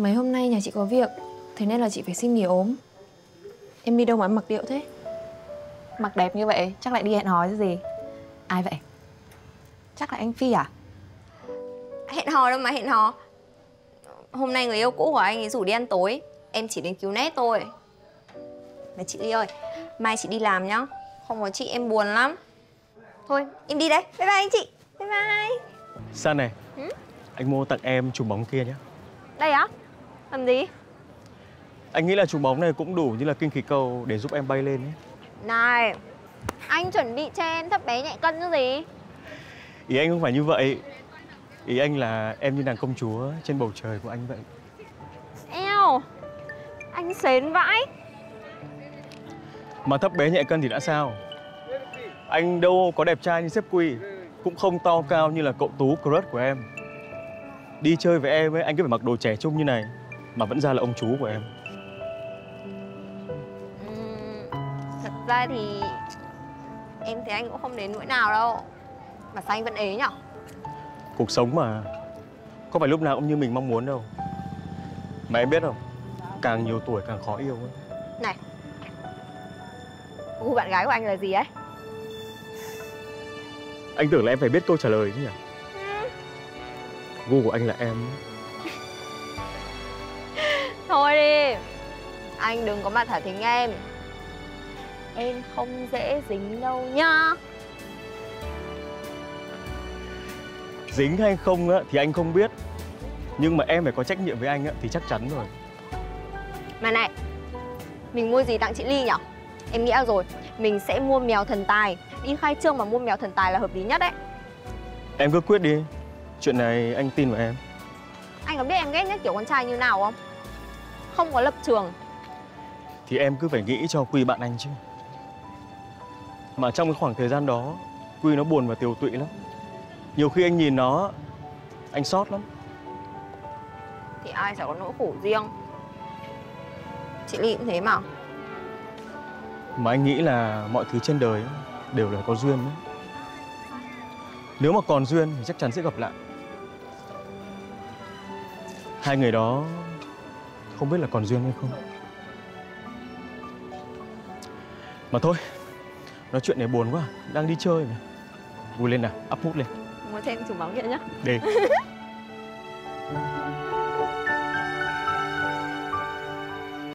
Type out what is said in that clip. Mấy hôm nay nhà chị có việc, thế nên là chị phải xin nghỉ ốm. Em đi đâu mà em mặc điệu thế? Mặc đẹp như vậy, chắc lại đi hẹn hò chứ gì. Ai vậy? Chắc là anh Phi à? Hẹn hò đâu mà hẹn hò. Hôm nay người yêu cũ của anh ấy rủ đi ăn tối. Em chỉ đến cứu nét thôi. Này chị Ly ơi, mai chị đi làm nhá. Không có chị em buồn lắm. Thôi, em đi đây. Bye bye anh chị. Bye bye. Sơn này, anh mua tặng em chùm bóng kia nhé. Đây á? Làm gì? Anh nghĩ là chùm bóng này cũng đủ như là kinh khí cầu để giúp em bay lên nhé. Này, anh chuẩn bị cho em thấp bé nhẹ cân chứ gì? Ý anh không phải như vậy. Ý anh là em như nàng công chúa trên bầu trời của anh vậy. Eo, anh sến vãi. Mà thấp bé nhẹ cân thì đã sao? Anh đâu có đẹp trai như sếp Quy, cũng không to cao như là cậu Tú crush của em. Đi chơi với em ấy, anh cứ phải mặc đồ trẻ trung như này mà vẫn ra là ông chú của em. Thật ra thì em thấy anh cũng không đến nỗi nào đâu. Mà sao anh vẫn ế nhở? Cuộc sống mà, có phải lúc nào cũng như mình mong muốn đâu. Mà em biết không, càng nhiều tuổi càng khó yêu ấy. Này, gu bạn gái của anh là gì ấy? Anh tưởng là em phải biết câu trả lời chứ nhỉ? Gu của anh là em. Thôi đi, anh đừng có mà thả thính em. Em không dễ dính đâu nhá. Dính hay không á thì anh không biết, nhưng mà em phải có trách nhiệm với anh á thì chắc chắn rồi. Mà này, mình mua gì tặng chị Ly nhở? Em nghĩ rồi, mình sẽ mua mèo thần tài. Đi khai trương mà mua mèo thần tài là hợp lý nhất đấy. Em cứ quyết đi, chuyện này anh tin vào em. Anh có biết em ghét nhất kiểu con trai như nào không? Không có lập trường. Thì em cứ phải nghĩ cho Quy bạn anh chứ. Mà trong cái khoảng thời gian đó, Quy nó buồn và tiều tụy lắm. Nhiều khi anh nhìn nó, anh xót lắm. Thì ai sẽ có nỗi khổ riêng. Chị Ly cũng thế mà. Mà anh nghĩ là mọi thứ trên đời đều là có duyên đấy. Nếu mà còn duyên thì chắc chắn sẽ gặp lại. Hai người đó không biết là còn duyên hay không. Mà thôi, nói chuyện này buồn quá, đang đi chơi mà. Vui lên nào, up hút lên. Mua thêm chùm bóng kia nhá. Đi.